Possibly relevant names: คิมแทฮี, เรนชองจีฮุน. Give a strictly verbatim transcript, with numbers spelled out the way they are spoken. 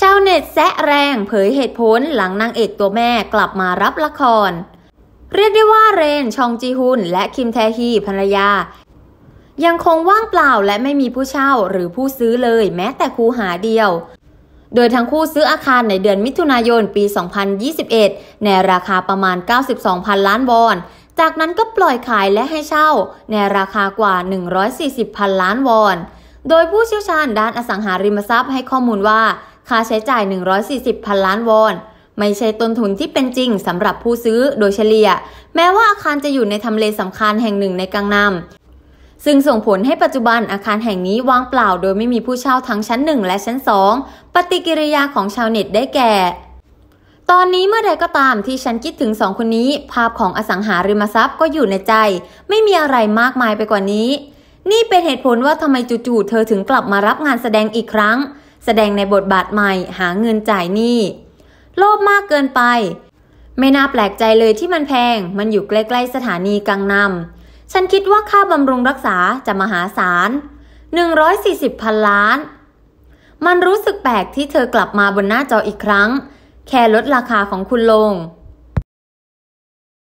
ชาวเน็ตแซะแรงเผยเหตุผลหลังนางเอกตัวแม่กลับมารับละครเรียกได้ว่าเรนชองจีฮุนและคิมแทฮีภรรยายังคงว่างเปล่าและไม่มีผู้เช่าหรือผู้ซื้อเลยแม้แต่คูหาเดียวโดยทั้งคู่ซื้ออาคารในเดือนมิถุนายนปีสองพันยี่สิบเอ็ดในราคาประมาณ เก้าสิบสองพัน ล้านวอนจากนั้นก็ปล่อยขายและให้เช่าในราคากว่า หนึ่งร้อยสี่สิบพัน ล้านวอนโดยผู้เชี่ยวชาญด้านอสังหาริมทรัพย์ให้ข้อมูลว่าค่าใช้จ่าย หนึ่งร้อยสี่สิบพัน ล้านวอนไม่ใช่ต้นทุนที่เป็นจริงสำหรับผู้ซื้อโดยเฉลี่ยแม้ว่าอาคารจะอยู่ในทำเลสำคัญแห่งหนึ่งในกังนัมซึ่งส่งผลให้ปัจจุบันอาคารแห่งนี้ว่างเปล่าโดยไม่มีผู้เช่าทั้งชั้นหนึ่งและชั้นสองปฏิกิริยาของชาวเน็ตได้แก่ตอนนี้เมื่อใดก็ตามที่ฉันคิดถึงสองคนนี้ภาพของอสังหาริมทรัพย์ก็อยู่ในใจไม่มีอะไรมากมายไปกว่านี้นี่เป็นเหตุผลว่าทำไมจู่ๆเธอถึงกลับมารับงานแสดงอีกครั้งแสดงในบทบาทใหม่หาเงินจ่ายหนี้โลภมากเกินไปไม่น่าแปลกใจเลยที่มันแพงมันอยู่ใกล้ๆสถานีกังนัมฉันคิดว่าค่าบำรุงรักษาจะมหาศาล หนึ่งร้อยสี่สิบพัน ล้านมันรู้สึกแปลกที่เธอกลับมาบนหน้าจออีกครั้งแค่ลดราคาของคุณลง